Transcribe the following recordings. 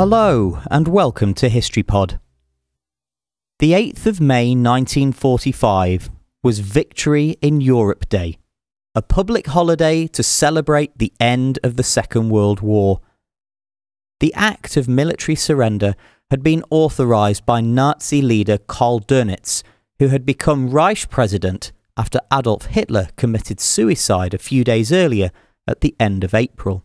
Hello and welcome to HistoryPod. The 8th of May 1945 was Victory in Europe Day, a public holiday to celebrate the end of the Second World War. The act of military surrender had been authorised by Nazi leader Karl Dönitz, who had become Reich president after Adolf Hitler committed suicide a few days earlier at the end of April.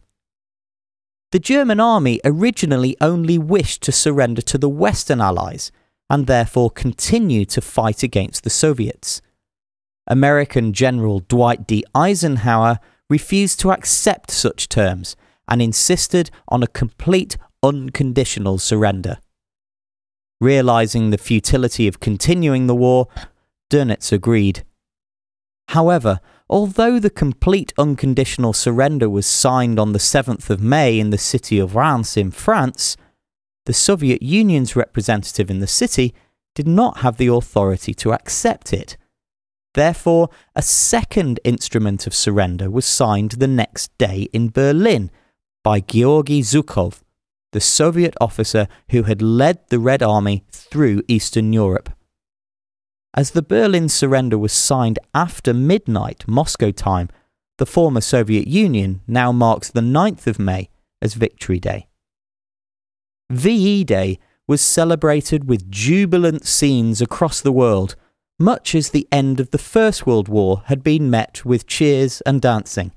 The German army originally only wished to surrender to the Western Allies and therefore continue to fight against the Soviets. American General Dwight D. Eisenhower refused to accept such terms and insisted on a complete unconditional surrender. Realising the futility of continuing the war, Dönitz agreed. However, although the complete unconditional surrender was signed on the 7th of May in the city of Reims in France, the Soviet Union's representative in the city did not have the authority to accept it. Therefore, a second instrument of surrender was signed the next day in Berlin by Georgy Zhukov, the Soviet officer who had led the Red Army through Eastern Europe. As the Berlin surrender was signed after midnight Moscow time, the former Soviet Union now marks the 9th of May as Victory Day. VE Day was celebrated with jubilant scenes across the world, much as the end of the First World War had been met with cheers and dancing.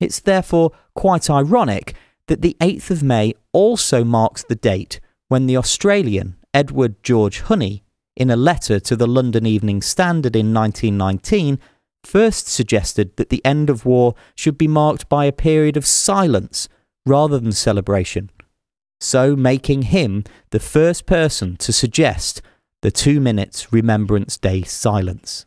It's therefore quite ironic that the 8th of May also marks the date when the Australian Edward George Honey, in a letter to the London Evening Standard in 1919, first suggested that the end of war should be marked by a period of silence rather than celebration, so making him the first person to suggest the 2 minutes Remembrance Day silence.